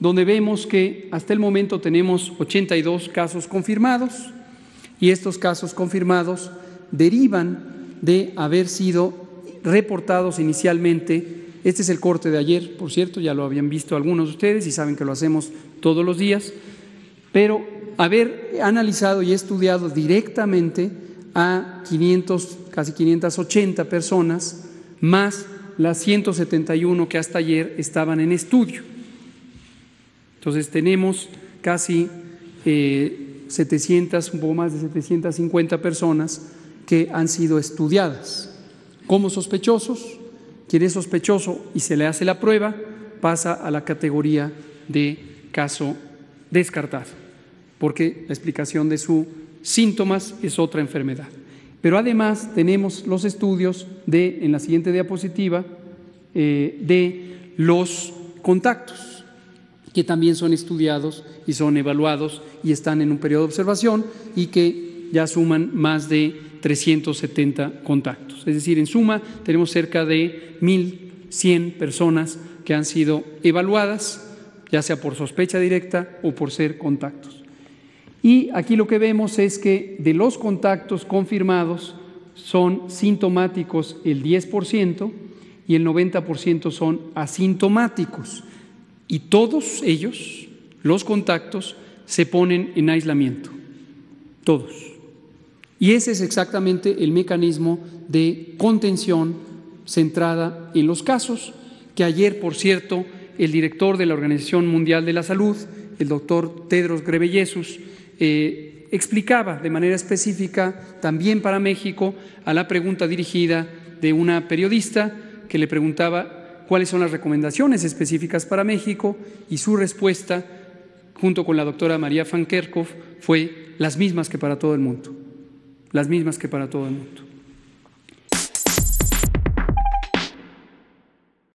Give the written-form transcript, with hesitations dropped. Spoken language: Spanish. donde vemos que hasta el momento tenemos 82 casos confirmados y estos casos confirmados derivan de haber sido reportados inicialmente. Este es el corte de ayer, por cierto, ya lo habían visto algunos de ustedes y saben que lo hacemos todos los días, pero haber analizado y estudiado directamente a 500, casi 580 personas, más las 171 que hasta ayer estaban en estudio. Entonces tenemos casi 700, un poco más de 750 personas que han sido estudiadas como sospechosos. Quien es sospechoso y se le hace la prueba pasa a la categoría de caso descartado, porque la explicación de sus síntomas es otra enfermedad. Pero además tenemos los estudios de, en la siguiente diapositiva, de los contactos, que también son estudiados y son evaluados y están en un periodo de observación y que ya suman más de 370 contactos. Es decir, en suma tenemos cerca de 1.100 personas que han sido evaluadas, ya sea por sospecha directa o por ser contactos. Y aquí lo que vemos es que de los contactos confirmados son sintomáticos el 10% y el 90% son asintomáticos. Y todos ellos, los contactos, se ponen en aislamiento, todos. Y ese es exactamente el mecanismo de contención centrada en los casos, que ayer, por cierto, el director de la Organización Mundial de la Salud, el doctor Tedros Ghebreyesus, explicaba de manera específica también para México a la pregunta dirigida de una periodista que le preguntaba cuáles son las recomendaciones específicas para México, y su respuesta, junto con la doctora María Van Kerkov, fue las mismas que para todo el mundo, las mismas que para todo el mundo.